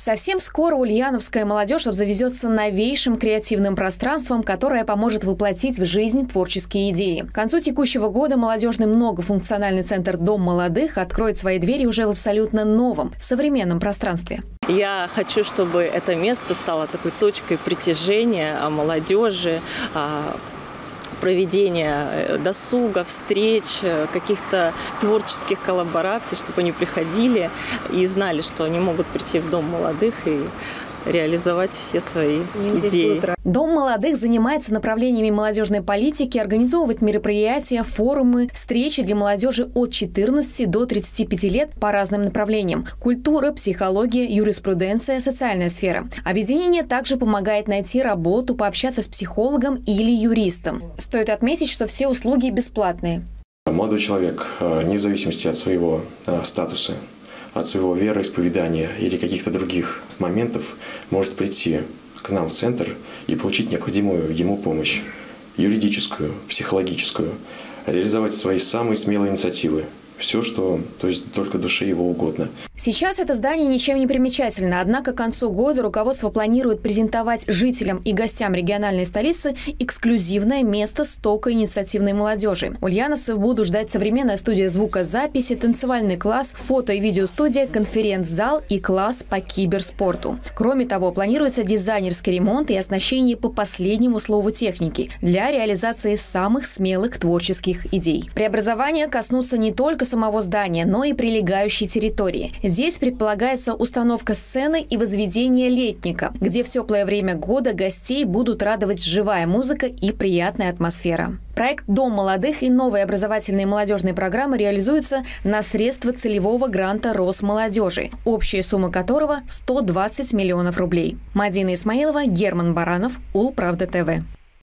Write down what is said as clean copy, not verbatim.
Совсем скоро ульяновская молодежь обзаведется новейшим креативным пространством, которое поможет воплотить в жизнь творческие идеи. К концу текущего года молодежный многофункциональный центр «Дом молодых» откроет свои двери уже в абсолютно новом, современном пространстве. Я хочу, чтобы это место стало такой точкой притяжения молодежи, проведения досуга, встреч, каких-то творческих коллабораций, чтобы они приходили и знали, что они могут прийти в Дом молодых и реализовать все свои идеи. Дом молодых занимается направлениями молодежной политики, организовывает мероприятия, форумы, встречи для молодежи от 14 до 35 лет по разным направлениям – культура, психология, юриспруденция, социальная сфера. Объединение также помогает найти работу, пообщаться с психологом или юристом. Стоит отметить, что все услуги бесплатные. Молодой человек, вне зависимости от своего статуса, от своего вероисповедания или каких-то других моментов, может прийти к нам в центр и получить необходимую ему помощь – юридическую, психологическую, реализовать свои самые смелые инициативы. Все, что, то есть, только душе его угодно. Сейчас это здание ничем не примечательно, однако к концу года руководство планирует презентовать жителям и гостям региональной столицы эксклюзивное место стока инициативной молодежи. Ульяновцев будут ждать современная студия звукозаписи, танцевальный класс, фото и видеостудия, конференц-зал и класс по киберспорту. Кроме того, планируется дизайнерский ремонт и оснащение по последнему слову техники для реализации самых смелых творческих идей. Преобразования коснутся не только самого здания, но и прилегающей территории. Здесь предполагается установка сцены и возведение летника, где в теплое время года гостей будут радовать живая музыка и приятная атмосфера. Проект «Дом молодых» и новые образовательные молодежные программы реализуются на средства целевого гранта Росмолодежи, общая сумма которого 120 миллионов рублей. Мадина Исмаилова, Герман Баранов, УлПравда ТВ.